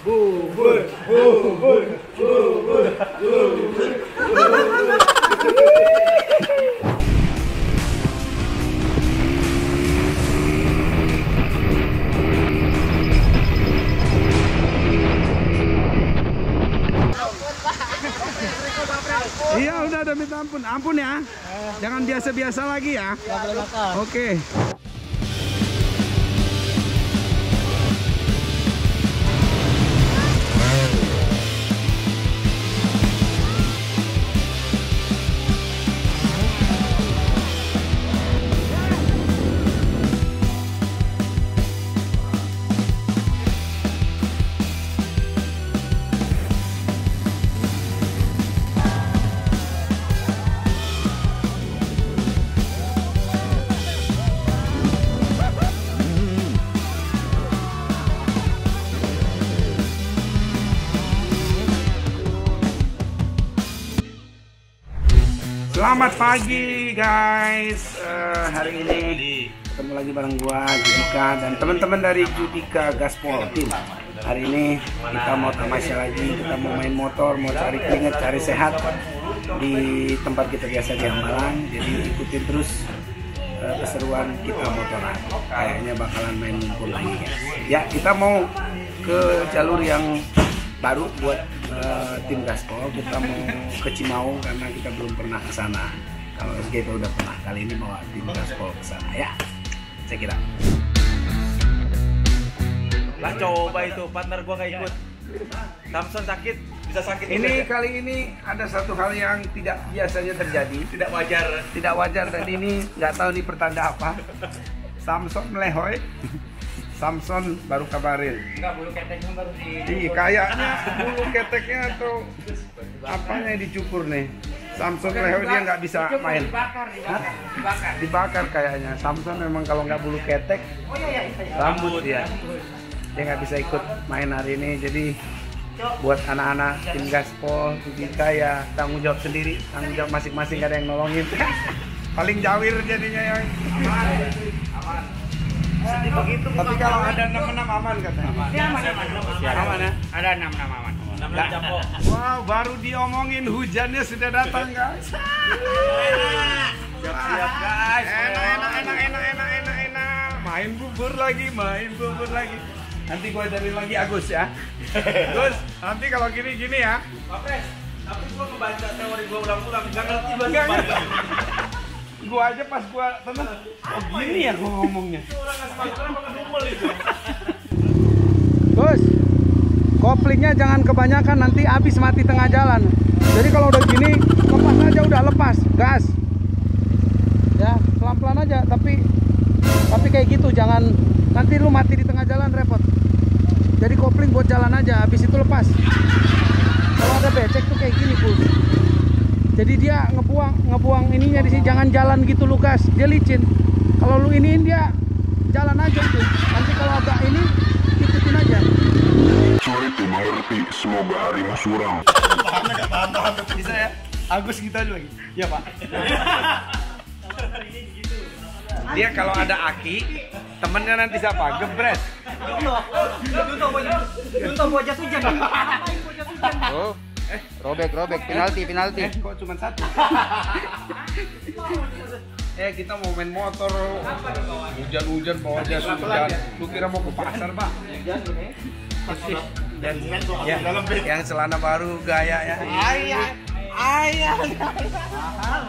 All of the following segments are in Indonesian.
Bubur, bubur, bubur, bubur. Iya udah ada minta ampun, ampun ya. Jangan biasa-biasa lagi ya. Oke. Selamat pagi guys, hari ini ketemu lagi bareng gua Judika dan teman-teman dari Judika Gaspol Team. Hari ini kita mau tamasya lagi, kita mau main motor, mau cari keringet, cari sehat di tempat kita biasa di Hambalang. Jadi ikutin terus keseruan kita motoran. Kayaknya bakalan main ngumpul lagi ya. Ya kita mau ke jalur yang baru buat tim Gaspol. Kita mau ke Cimaung karena kita belum pernah ke sana. Kalau SG itu udah pernah, kali ini bawa tim Gaspol ke sana ya. Saya kira. Lah coba itu partner gua gak ikut. Samson sakit, bisa sakit. Ini kali ini ada satu hal yang tidak biasanya terjadi, tidak wajar. Tidak wajar dan ini nggak tahu nih pertanda apa. Samson melehoi. Samson baru kabarin. Enggak, bulu keteknya baru di. Iya, kayaknya bulu keteknya atau apanya yang dicukur nih. Samson Reho dia nggak bisa main. Dibakar kayaknya. Samson memang kalau nggak bulu ketek, rambut ya. Dia nggak bisa ikut main hari ini. Jadi buat anak-anak tim Gaspol, kita ya tanggung jawab sendiri, tanggung jawab masing-masing, gak ada yang nolongin. Paling jawir jadinya yang. Aman. Tapi kalau ada 66 aman katanya. Aman ya? Ada 66 aman. Wow, baru diomongin hujannya sudah datang guys. Siap-siap guys. Enak. Main bubur lagi. Nanti gua ajarin lagi Agus ya. Gus, nanti kalau gini ya. Oke. Tapi gua ngebaca teori gua ulang-ulang, enggak ngerti banget. Gua aja pas gua tenang, oh gini ya gua ngomongnya. Gus, koplingnya jangan kebanyakan, nanti habis mati tengah jalan. Jadi kalau udah gini, lepas aja, udah lepas gas. Ya, pelan-pelan aja, tapi kayak gitu, jangan nanti lu mati di tengah jalan repot. Jadi kopling buat jalan aja, habis itu lepas. Kalau ada becek tuh kayak gini, Gus. Jadi dia ngebuang ininya di sini, jangan jalan gitu lu gas, dia licin. Kalau lu iniin dia jalan aja tuh. Nanti kalau agak ini ikutin aja. Sorry tuh mengerti, semoga harimu suram. Paham bisa ya? Agus kita lagi. Iya, Pak. Dia kalau ada aki, temennya nanti siapa? Gebres. Lu tau bocah hujan. Oh. Robek, penalti. Kok cuma satu? Kita mau main motor, hujan bawa jas hujan. Lu kira mau ke pasar, Pak? Dan yang celana baru gaya ya. Ayah.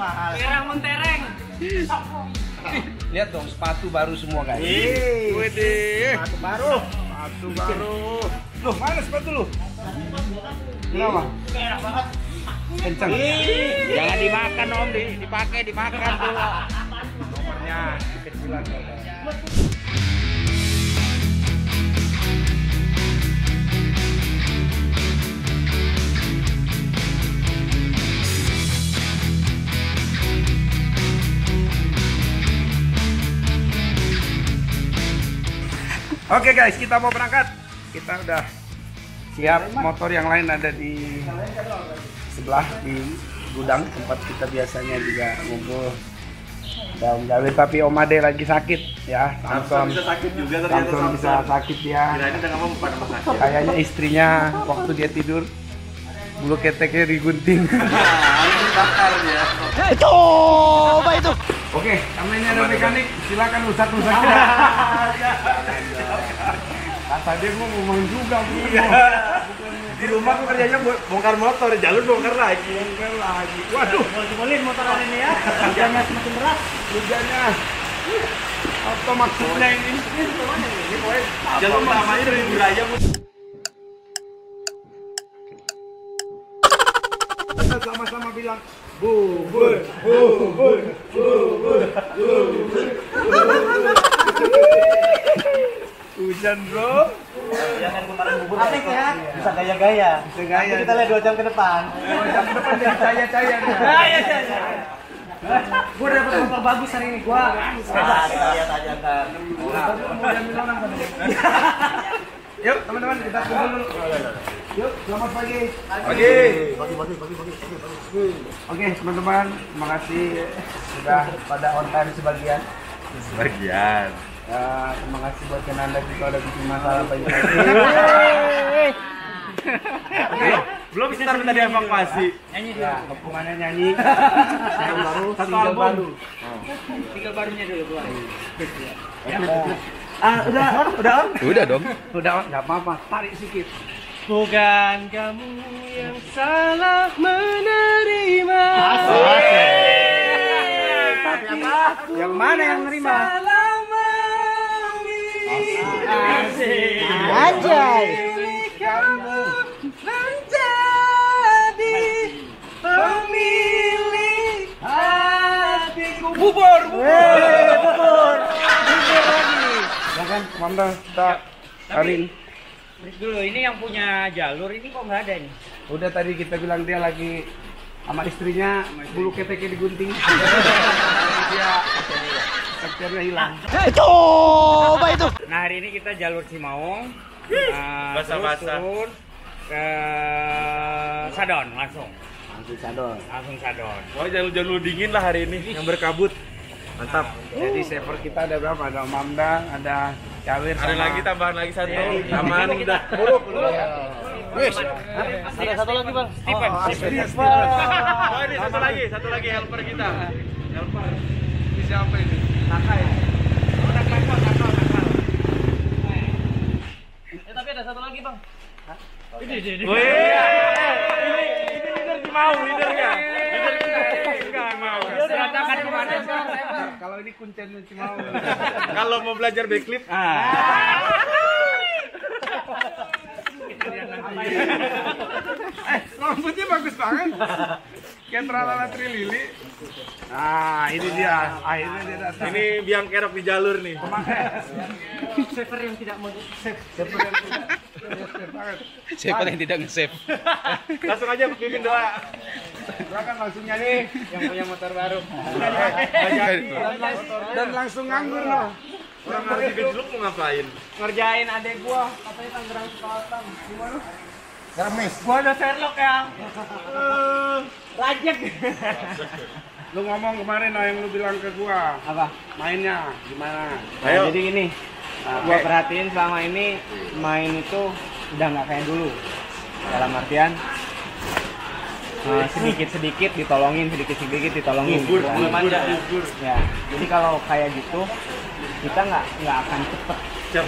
Mahal. Terang mentereng. Lihat dong, sepatu baru semua guys. Wih, sepatu baru. Loh, mana sepatu lu? Kenapa? Enak banget. Kencang. Jangan dimakan Om, dipakai tuh. Nomornya kecilan. Oke guys, kita mau berangkat. Kita udah siap, motor yang lain ada di sebelah di gudang tempat kita biasanya juga ngumpul. Dan jangan lupa Om Ade lagi sakit ya. Samson bisa sakit juga ternyata. Samson bisa sakit ya. Kirain udah ngomong bukan sama sakit. Kayaknya istrinya waktu dia tidur bulu keteknya digunting. Bakar dia. Coba itu. Oke, karena ini ada mekanik, silakan rusak-rusak. Kata dia gua ngomong juga bro. Di rumah aku kerjanya bongkar motor, jalur bongkar lagi. Waduh, mau jempolin motoran ini ya. Hujannya semakin berat. Hujannya. Apa maksudnya ini? Ini pokoknya jalur utamanya dari wilayah gua. Sama-sama bilang bubur bubur bubur bubur. Hujan bro. Jangan kemarin bubur. Asik ya. Bisa gaya-gaya. Bisa gaya. Nanti kita lihat 2 jam ke depan. 2 jam ke depan jadi caya-caya. Caya-caya. Gua dapat motor bagus hari ini gua. Kita lihat aja ntar. Kemudian minum orang tadi. Yuk teman-teman kita kumpul dulu. Yuk, selamat pagi. Pagi. Oke, teman-teman, terima kasih sudah pada on time sebagian. Terima kasih buat Kenanda kita udah bikin masalah pagi. Belum sekitar minta dievakuasi. Nyanyi dulu. Kepungannya nyanyi. Yang baru, single baru. Single barunya dulu keluar. Udah on? Gak apa-apa, tarik sedikit. Bukan kamu yang salah menerima. Tapi yang mana yang menerima? Salah memilih. Anjay. Kamu menjadi pemilik hatiku. Bubur. Jangan, mantap, kita tarik. Dulu ini yang punya jalur ini kok nggak ada nih? Udah tadi kita bilang dia lagi sama istrinya bulu keteknya digunting. Dia hilang. Coba itu. Nah hari ini kita jalur Cimaung, terus turun ke Sadon langsung. Langsung Sadon. Oh jalur-jalur dingin lah hari ini yang berkabut. Mantap. Jadi server kita ada berapa? Ada Mamdang, ada Jawir, ada lagi tambahan lagi satu. Tambahan kita. Buruk. Wis. Ada satu lagi, Bang. Steven. Oh, ini satu lagi helper kita. Helper. Ini siapa ini? Kakak ya. Udah kakak, kakak. Tapi ada satu lagi, Bang. Hah? Ini. Ini leader mau leadernya. Kalau ini kuncinya cuma kalau mau belajar backflip. Rambutnya bagus banget. Kayak tralala trilili. Nah, ini dia. Akhirnya dia. Ini biang kerok di jalur nih. Server yang tidak mau save. Server yang tidak nge-save. Langsung aja bikin doa. Silakan langsung nyanyi yang punya motor baru. Dan langsung nganggur loh. Orang harus dibijuk mau ngapain? Ngerjain adek gua, katanya Tangerang Selatan. Gimana? Geramis. Gua udah Sherlock ya. Lajek. Lu ngomong kemarin yang lu bilang ke gua. Apa? Mainnya gimana? Nah, jadi gini. Gua perhatiin selama ini main itu udah nggak kayak dulu. Dalam artian sedikit-sedikit ditolongin. Gugur. Ya. Jadi kalau kayak gitu kita nggak akan cepet.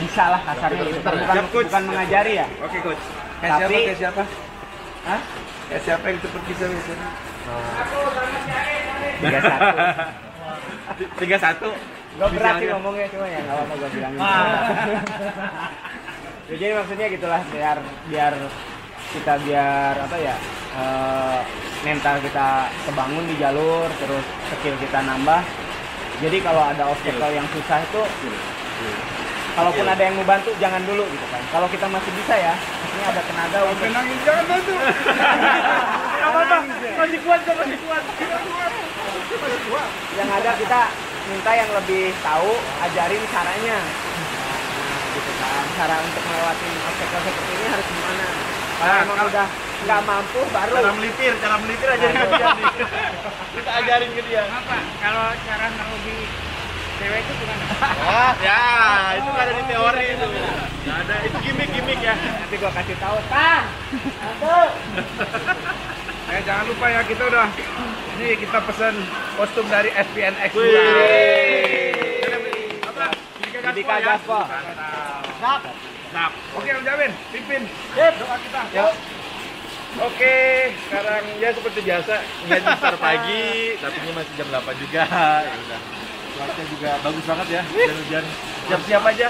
Bisa lah kasarnya gitu. Bukan mengajari ya. Oke coach. Kayak siapa? Hah? Kayak siapa yang cepet bisa misalnya? 31. Gak berat sih ngomongnya cuma ya nggak apa-apa gue bilangin. Jadi maksudnya gitulah biar apa ya? Mental kita terbangun di jalur, terus skill kita nambah. Jadi kalau ada obstacle yang susah itu, kalaupun ada yang membantu jangan dulu gitu kan. Kalau kita masih bisa ya, ini ada tenaga. Oke, nangis jangan bantu. Apa-apa, masih kuat. Yang ada kita minta yang lebih tahu, ajarin caranya. Nah, gitu kan. Cara untuk melewati obstacle seperti ini harus gimana? Kalau udah nggak mampu baru cara melipir ajarin ke dia nih. Kita ajarin ke dia. Apa? Kalau cara ngerugi cewek itu gimana? Oh, ya, itu nggak ada di teori itu. Nggak ada, itu gimmick ya. Nanti gua kasih tahu, Tan. Satu. Jangan lupa ya, kita udah ini kita pesen kostum dari SPNX. Judika Gaspol. Mantap. Oke, Om Jamin, pimpin doa kita. Ya. Oke, sekarang ya seperti biasa, ngaji start pagi, tapi ini masih jam 8 juga. Ya udah. Cuacanya juga bagus banget ya. Dan hujan. Jam siap aja.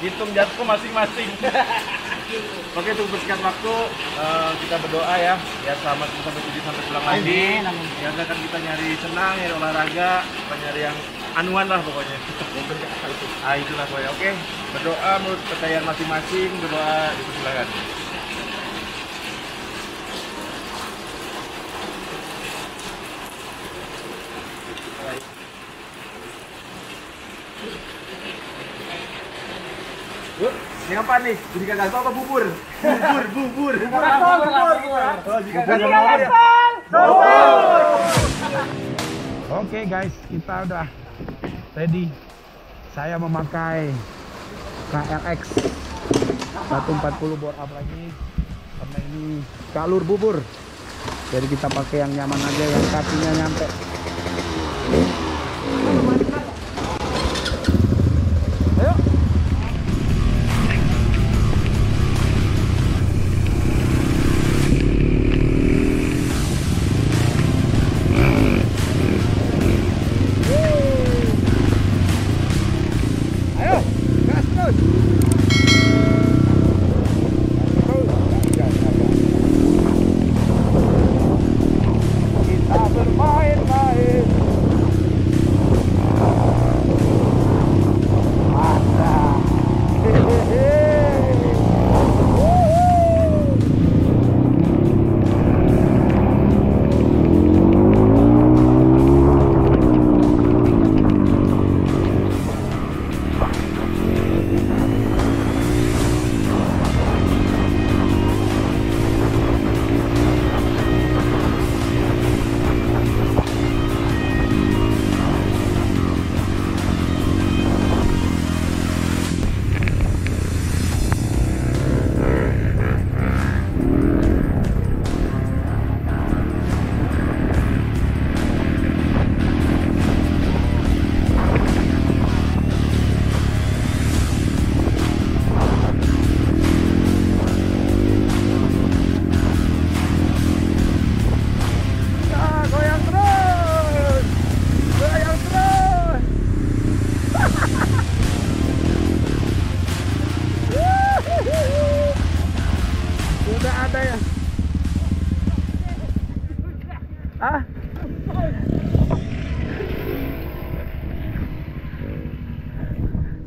Hitung jatuhku masing-masing. Oke, untuk bersingkat waktu kita berdoa ya. Ya selamat sampai 7 sampai pulang lagi. Ya kan kita nyari senang, nyari olahraga, kita nyari yang anuan lah pokoknya. Ah itulah pokoknya. Oke, berdoa menurut kepercayaan masing-masing, berdoa dipersilakan. Siapa nih? Judika Gaspol apa bubur? Bubur. Oh, Judika Gaspol. Oke guys, kita udah ready. Saya memakai KLX 140 bore up lagi karena ini jalur bubur. Jadi kita pakai yang nyaman aja, yang kakinya nyampe.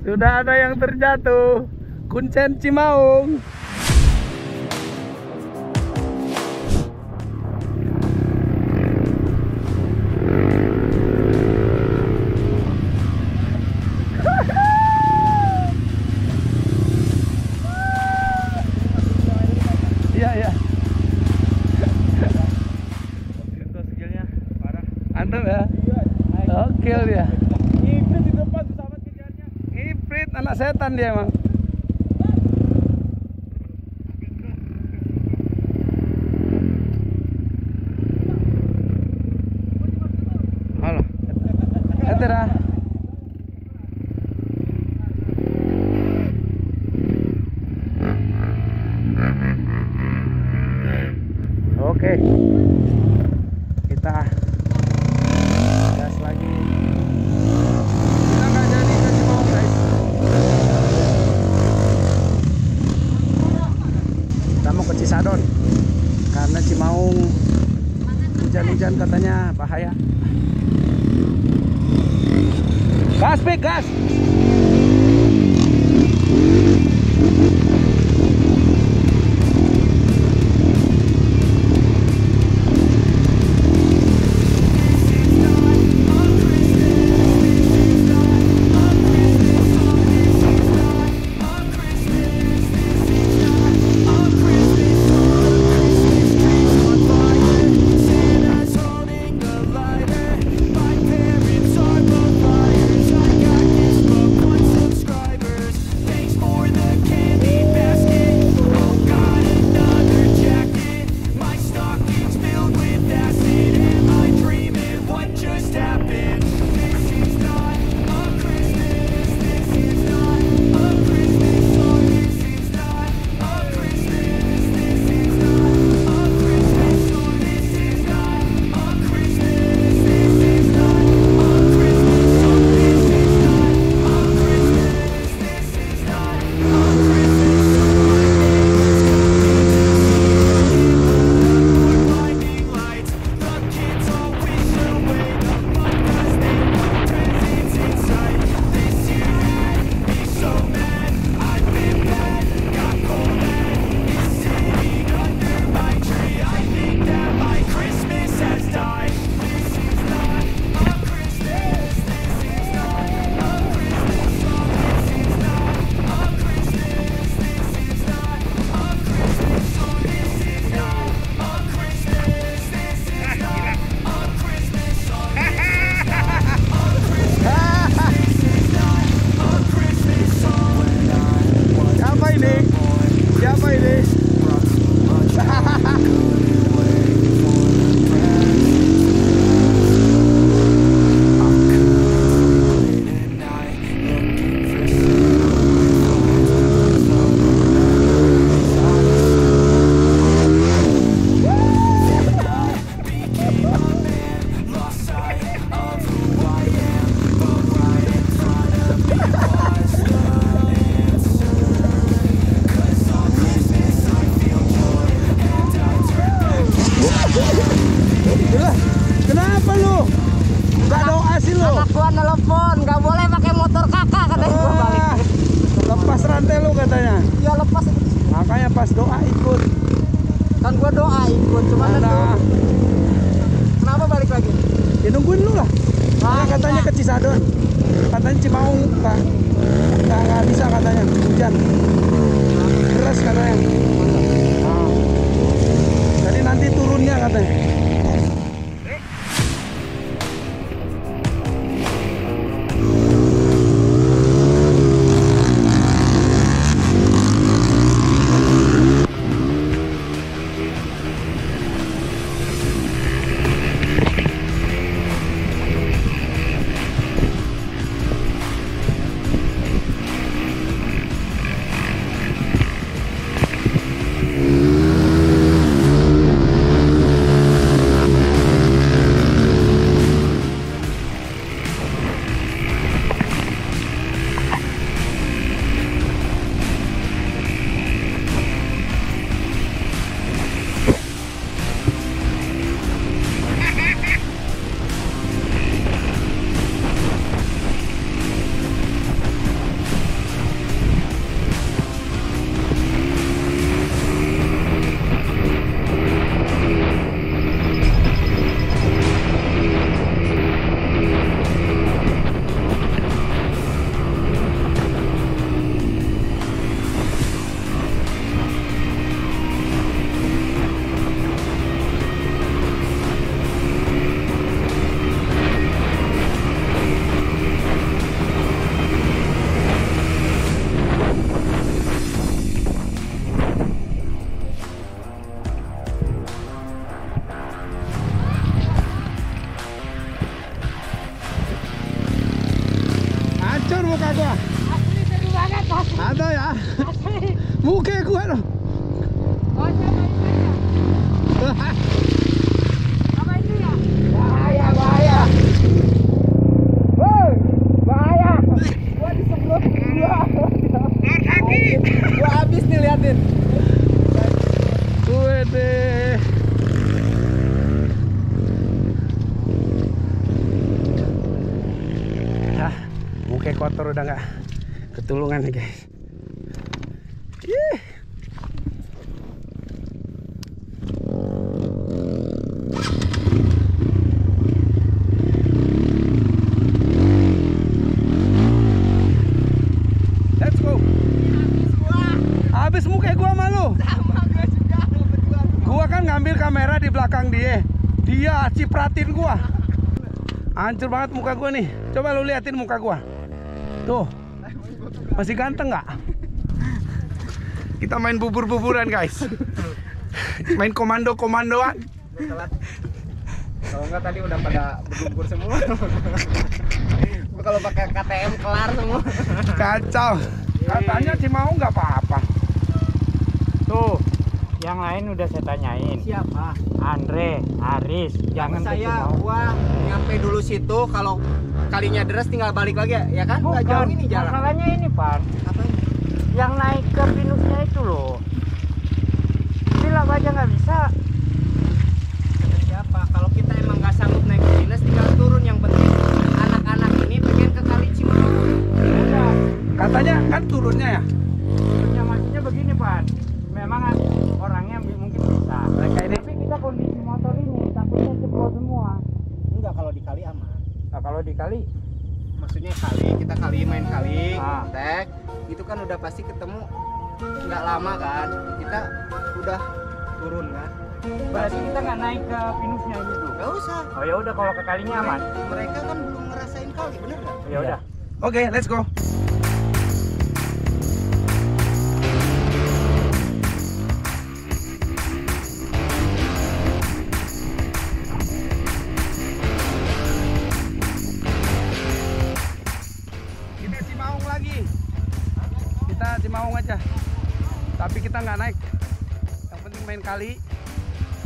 Sudah ada yang terjatuh, kuncen Cimaung. Iya. Itu skillnya parah. Andem ya. Oke dia. Itu di depan susah. Ifrit anak setan dia emang. Halo. Entera. Oke. Kita gas lagi. Cisadon karena Cimaung hujan-hujan katanya bahaya. Gas. lu. Anak gua telepon, nggak boleh pakai motor kakak katanya. Gua balik. Lepas rantai lu katanya. Iya lepas. Makanya pas doa ikut. Kan gua doa ikut, cuma nah. Kenapa balik lagi? Ya nungguin lu lah. Nah, katanya ke Cisadon. Katanya Cimaung, Pak. Nggak bisa katanya, hujan. Keras katanya. Nah. Jadi nanti turunnya katanya. Kotor udah nggak ketulungan nih guys. Let's go. Habis muka gua malu. Sama gua juga. Gua kan ngambil kamera di belakang dia. Dia cipratin gua. Hancur banget muka gua nih. Coba lu liatin muka gua. Tuh, masih ganteng nggak? Kita main bubur-buburan guys. Main komando-komandoan. Kalau nggak tadi udah pada bubur semua. Kalau pakai KTM kelar semua. Kacau. Katanya Cimaung nggak apa-apa. Tuh, yang lain udah saya tanyain. Siapa? Andre, Aris. Jangan saya, gua nyampe dulu situ kalau kalinya deres tinggal balik lagi ya kan? Bukan, gak jauh ini jalan. Masalahnya ini Pak. Apa ini? Yang naik ke pinusnya itu loh. Bila aja nggak bisa. Siapa? Kalau kita emang nggak sanggup naik ke pinus tinggal turun, yang penting anak-anak ini pengen ke Kali Cimaung. Udah. Katanya kan turunnya ya? Turunnya maksudnya begini Pak. Memang orangnya mungkin bisa. Mereka ini. Tapi kita kondisi motor ini takutnya jebol semua. Enggak, kalau di kali aman. Nah, kalau di kali maksudnya kali kita kali main kali tek itu kan udah pasti ketemu, nggak lama kan kita udah turun kan, berarti kita nggak naik ke pinusnya gitu. Nggak usah. Oh ya udah, kalau ke kalinya aman. Mereka kan belum ngerasain kali, bener nggak? Ya udah, oke, let's go. Kita nggak naik, yang penting main kali.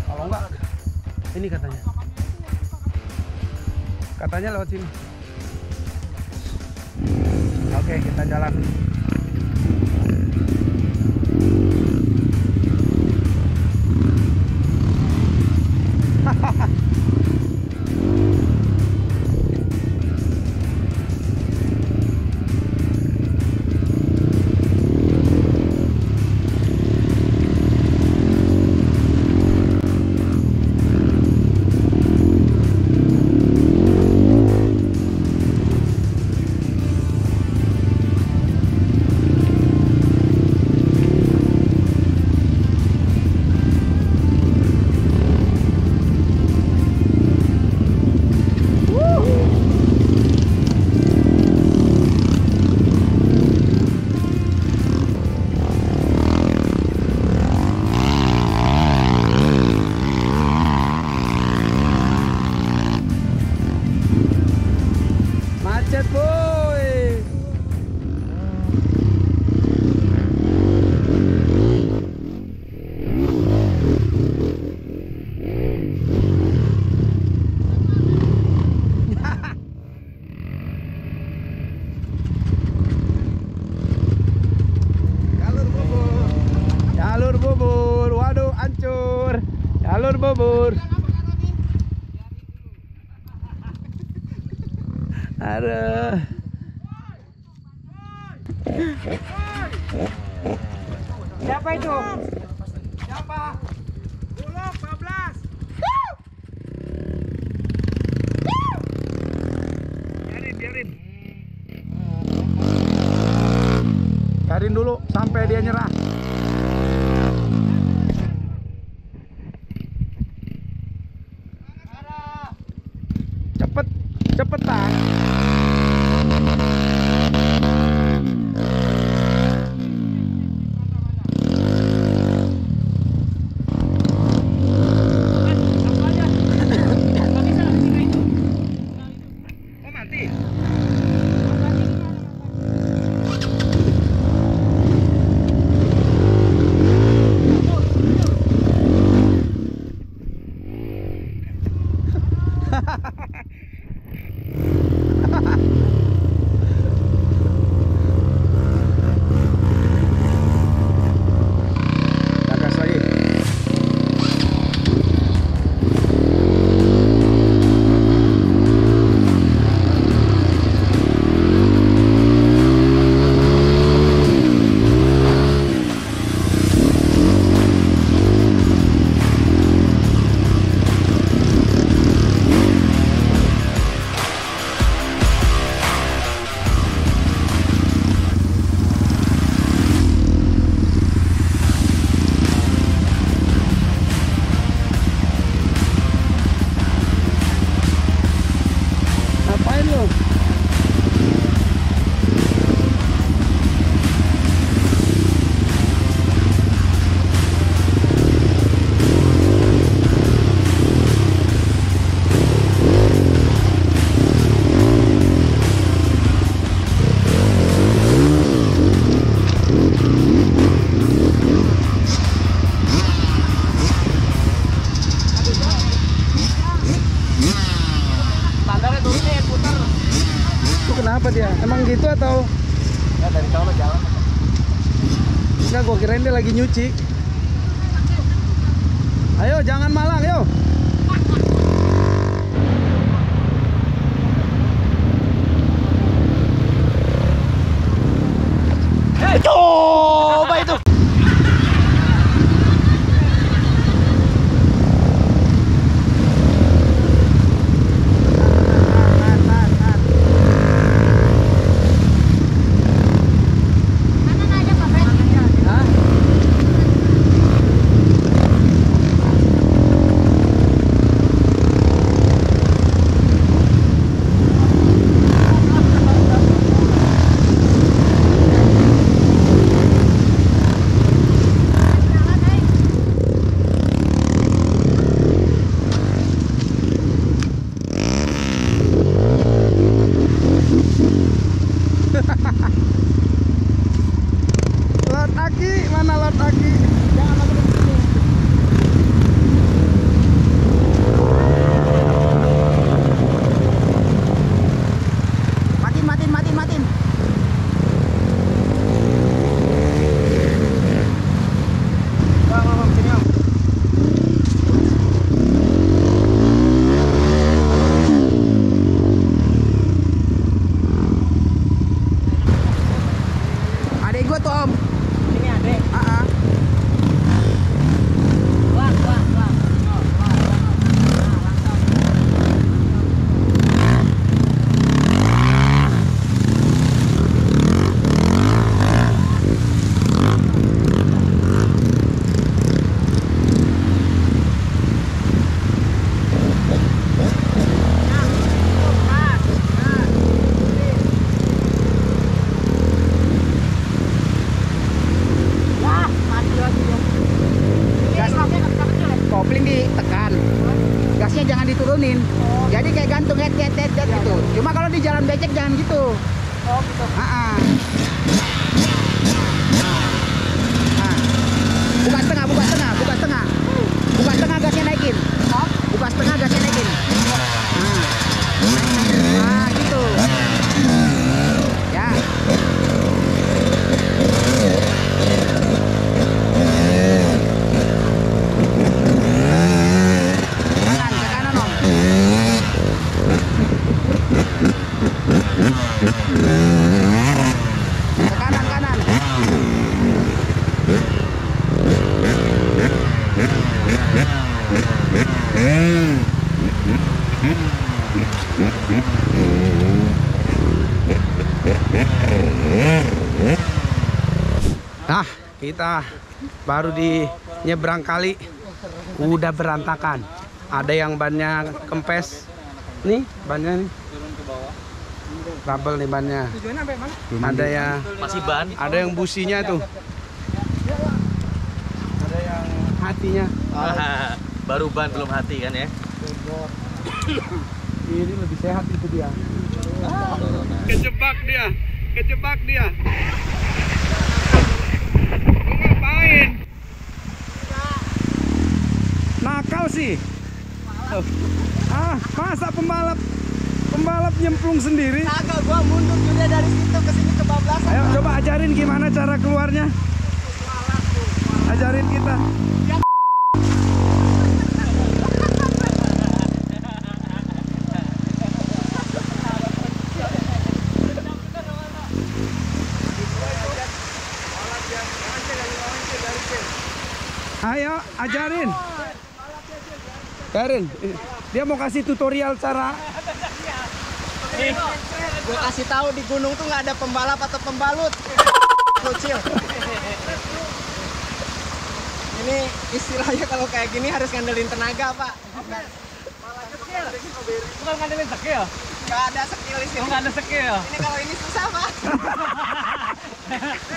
Kalau enggak, ini katanya lewat sini. Oke, kita jalan. bubur. Aduh. Siapa itu? Siapa? 10, 14. Biarin. Biarin dulu sampai dia nyerah. Cepet, cepetan. Gua kirain dia lagi nyuci. Ayo jangan malang, yuk. Hey, coba itu. Nah, kita baru di nyebrang kali udah berantakan. Ada yang bannya kempes. Nih, bannya nih. Rabel nih bannya. Ada ya masih ban, ada yang businya itu. Ada yang hatinya. Baru ban belum hati kan ya. Ini lebih sehat itu dia. Kejebak dia. Kejebak dia. Ngapain? Nakal sih. Ah, masa pembalap nyemplung sendiri. Kagak, gua mundur juga dari situ ke sini kebablasan. Ayo coba ajarin gimana cara keluarnya. Ajarin kita. Ayo ajarin. Karin, dia mau kasih tutorial cara. Nih, gue kasih tahu di gunung tuh nggak ada pembalap atau pembalut. Kecil. Ini istilahnya kalau kayak gini harus ngandelin tenaga, Pak. Malah kecil. Bukan ngandelin skill. Nggak ada skill di sini. Nggak ada skill. Ini kalau ini susah, Pak.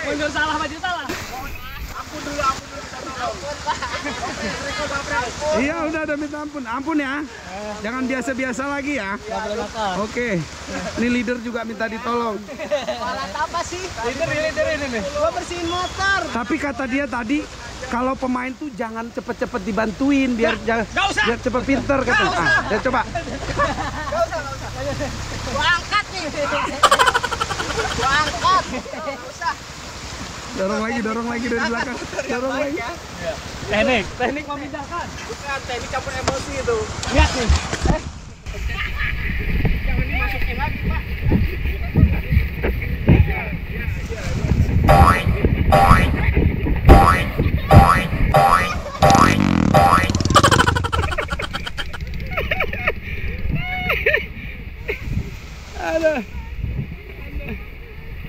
Mundur salah, maju salah. Aku dulu. Iya udah minta ampun ya, jangan biasa-biasa lagi ya. Oke, ini leader juga minta ditolong. Malah apa sih? Leader ini nih. Gua bersihin motor. Tapi kata dia tadi kalau pemain tuh jangan cepet-cepet dibantuin biar cepet pinter kata. Ya coba. Gak usah. Gua angkat nih. Gua angkat. Gak usah. Dorong lagi dari belakang. Dorong lagi. Ya. Teknik memindahkan. Bukan teknik campur emosi itu. Lihat nih. Yang ini masukin lagi, Pak. Aduh.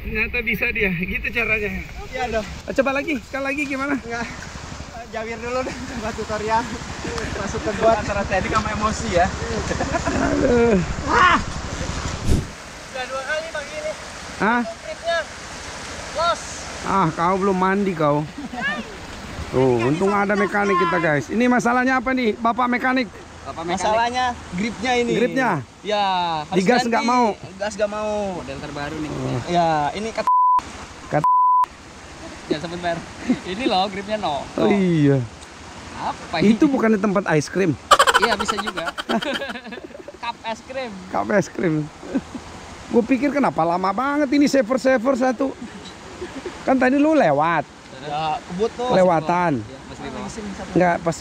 Ternyata bisa dia, gitu caranya. Iya dong. Coba lagi, sekali lagi gimana? Enggak, jawir dulu deh, coba tutorial. Masuk ke buat antara teknik sama emosi ya. Aduh. Wah. Udah 2 kali pagi ini. Hah? Tripnya los. Ah, kau belum mandi kau. Tuh, untung ada mekanik kita guys. Ini masalahnya apa nih, Bapak mekanik? Masalahnya gripnya ini. Gripnya? Ya. Digas nggak mau. Gas nggak mau. Model terbaru nih. Oh. Ya, ini kat. Ya sebentar. Ini loh gripnya no. Oh iya. Apa ini? Itu bukan di tempat ice cream. Iya bisa juga. Cup es krim. Cup es krim. Gue pikir kenapa lama banget ini saver satu. Kan tadi lu lewat. Ya, kebut tuh. Lewatan. Ya. Enggak, pas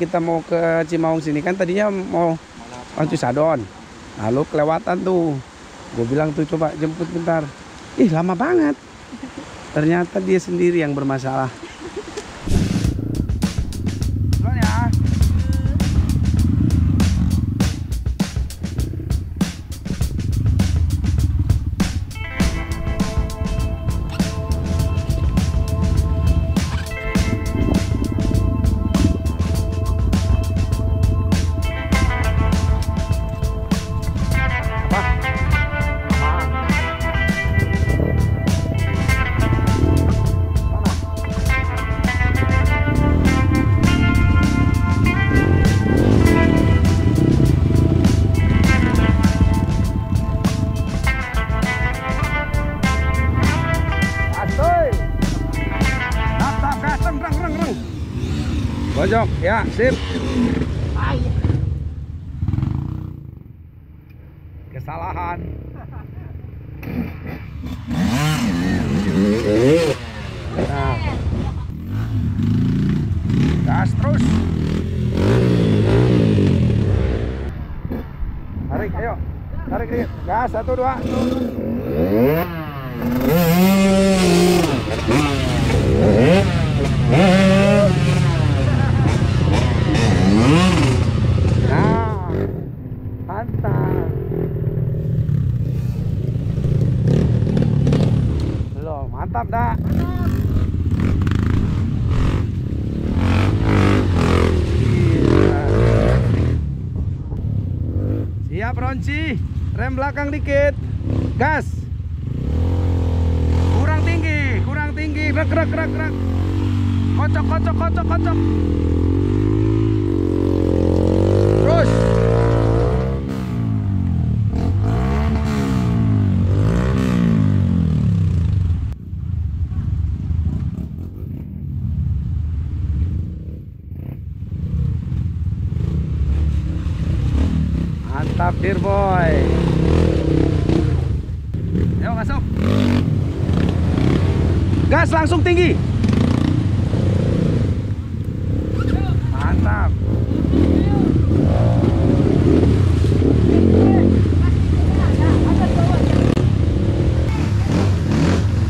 kita mau ke Cimaung sini kan tadinya mau Pancu Sadon. Lalu kelewatan tuh. Gue bilang tuh coba jemput bentar. Ih, lama banget. Ternyata dia sendiri yang bermasalah. Pojok, ya, sip. Kesalahan. Nah. Gas terus. Tarik, ayo. Tarik dikit. Gas, 1, 2. launchi, rem belakang dikit, gas. Kurang tinggi, rek rek rek rek. Kocok kocok kocok kocok. Terus. Mantap, dear boy. Ayo masuk. Gas langsung tinggi. Mantap.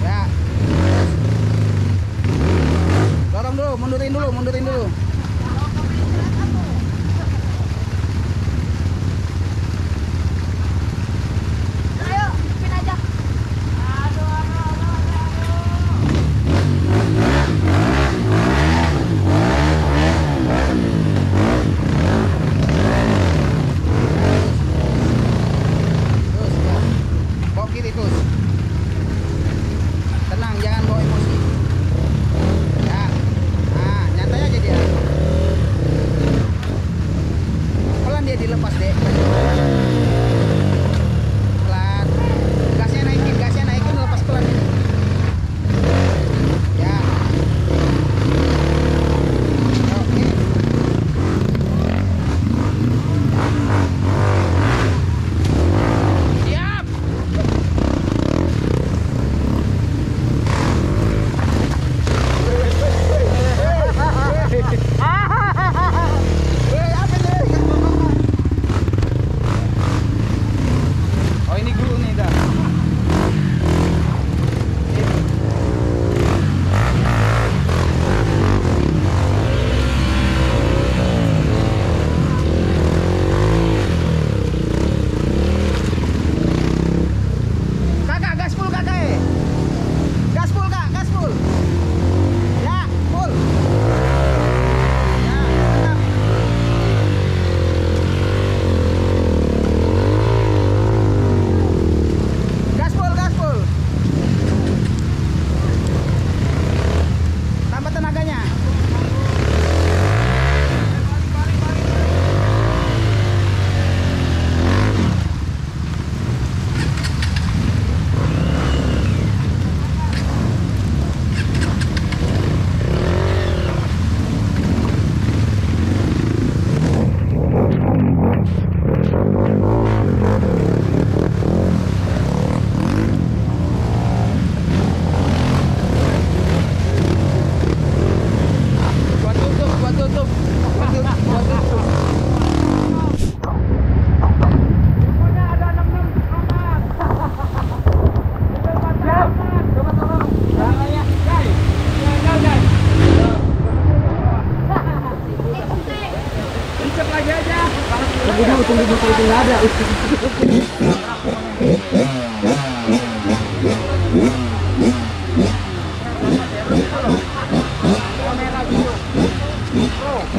Ya. Dorong dulu, mundurin dulu.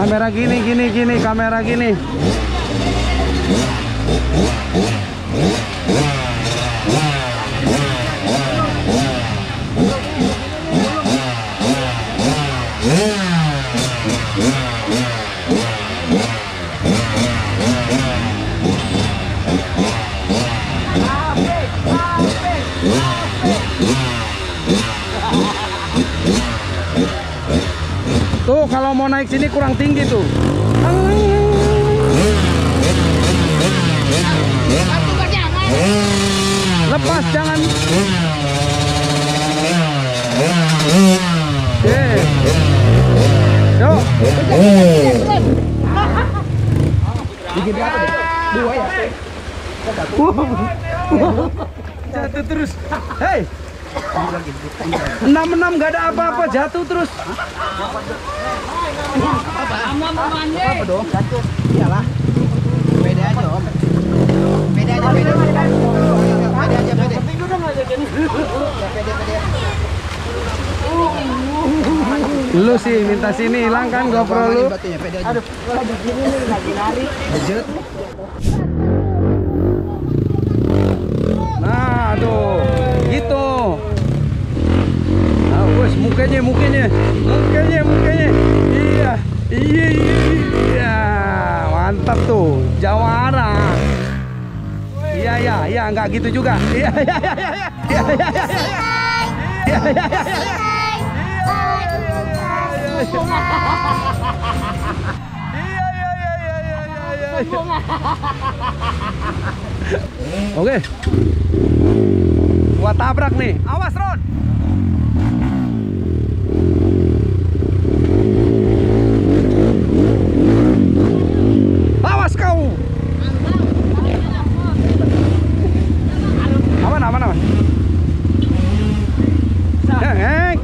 Kamera gini, kamera gini. Tuh kalau mau naik sini kurang tinggi tuh. Lepas jangan. Yo. Dikit berapa deh? Dua ya. Jatuh terus. Hei. 66 nggak ada apa-apa, jatuh terus. Apa dong? Jatuh. Iyalah. Beda aja om. Beda aja. Lu sih minta sini hilang kan GoPro lu. Aduh, lagi gini lagi lari. mukanya. Iya. Mantap tuh, jawara. Iya, nggak gitu juga. Oke. Gua tabrak nih. Awas, Ron. Awas kau. Aman. Jangan.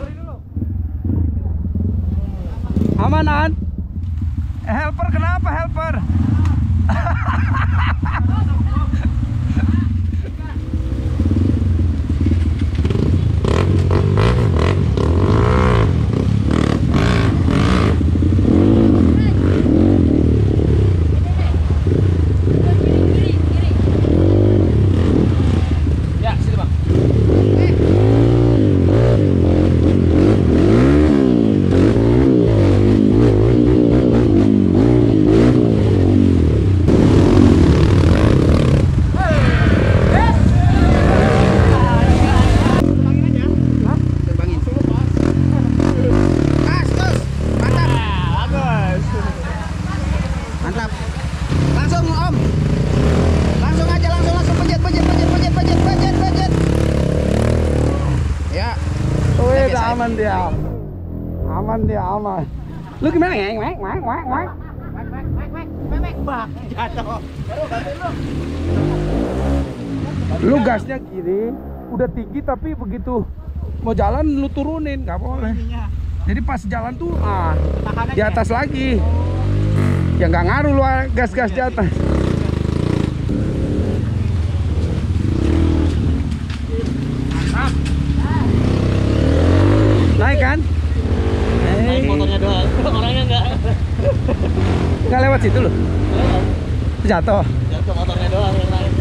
Amanan. Helper kenapa, helper? Aman dia. Lu gimana ya? Jatuh. Lu gasnya kiri, udah tinggi tapi begitu mau jalan lu turunin, nggak boleh. Jadi pas jalan tuh di atas lagi. Ya nggak ngaruh lu gas di atas. Naik kan? Naik motornya doang, orangnya nggak lewat situ loh. Jatuh motornya doang yang naik.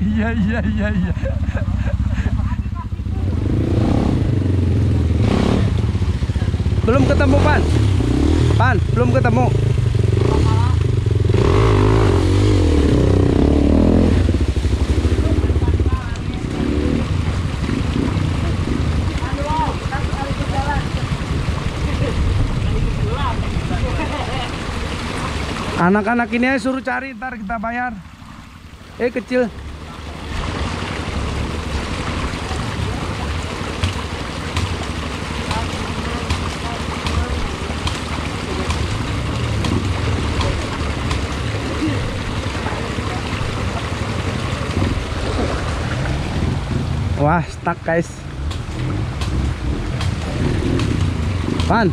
Iya. Belum ketemu Pan, belum ketemu. Anak-anak ini aja suruh cari, ntar kita bayar. Kecil. Wah, stuck guys. Pan,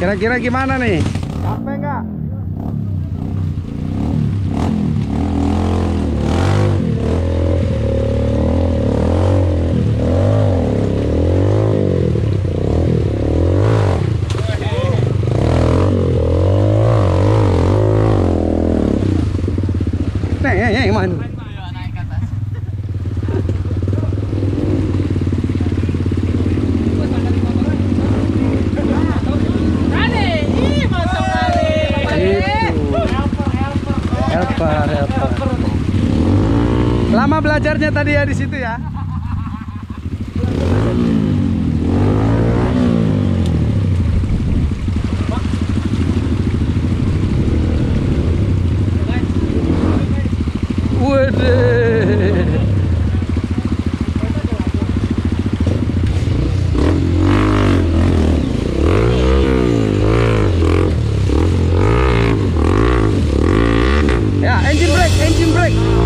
kira-kira gimana nih? Capek nggak? Lama belajarnya tadi ya di situ ya. Ya, engine brake.